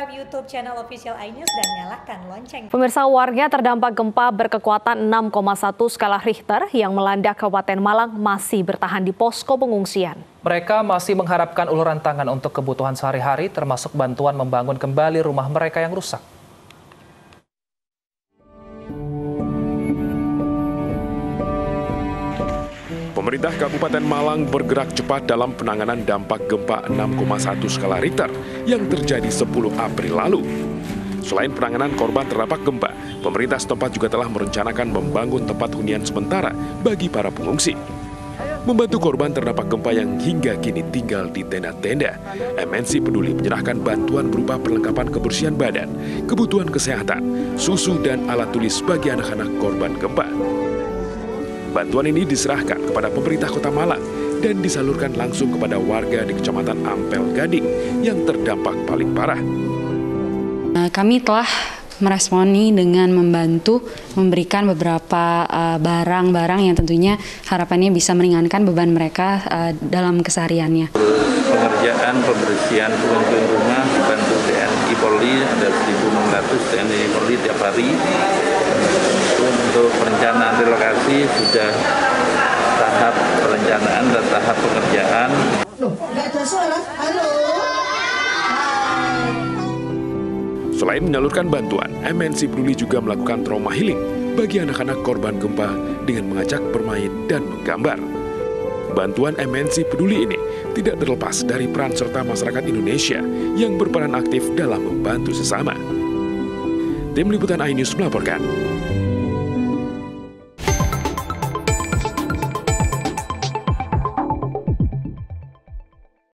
subscribe YouTube channel official iNews dan nyalakan lonceng. Pemirsa, warga terdampak gempa berkekuatan 6,1 skala Richter yang melanda Kabupaten Malang masih bertahan di posko pengungsian. Mereka masih mengharapkan uluran tangan untuk kebutuhan sehari-hari, termasuk bantuan membangun kembali rumah mereka yang rusak. Pemerintah Kabupaten Malang bergerak cepat dalam penanganan dampak gempa 6,1 skala Richter yang terjadi 10 April lalu. Selain penanganan korban terdampak gempa, pemerintah setempat juga telah merencanakan membangun tempat hunian sementara bagi para pengungsi. Membantu korban terdampak gempa yang hingga kini tinggal di tenda-tenda, MNC Peduli menyerahkan bantuan berupa perlengkapan kebersihan badan, kebutuhan kesehatan, susu dan alat tulis bagi anak-anak korban gempa. Bantuan ini diserahkan kepada pemerintah Kota Malang dan disalurkan langsung kepada warga di Kecamatan Ampel Gading yang terdampak paling parah. Kami telah meresponi dengan membantu memberikan beberapa barang-barang yang tentunya harapannya bisa meringankan beban mereka dalam kesehariannya. Pengerjaan pembersihan pengungsian rumah bantu TNI Polri ada 1.600 TNI Polri tiap hari. Untuk perencanaan relokasi sudah tahap perencanaan dan tahap pengerjaan. Selain menyalurkan bantuan, MNC Peduli juga melakukan trauma healing bagi anak-anak korban gempa dengan mengajak bermain dan menggambar. Bantuan MNC Peduli ini tidak terlepas dari peran serta masyarakat Indonesia yang berperan aktif dalam membantu sesama. Tim Liputan iNews melaporkan.